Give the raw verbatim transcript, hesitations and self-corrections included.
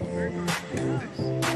Very nice.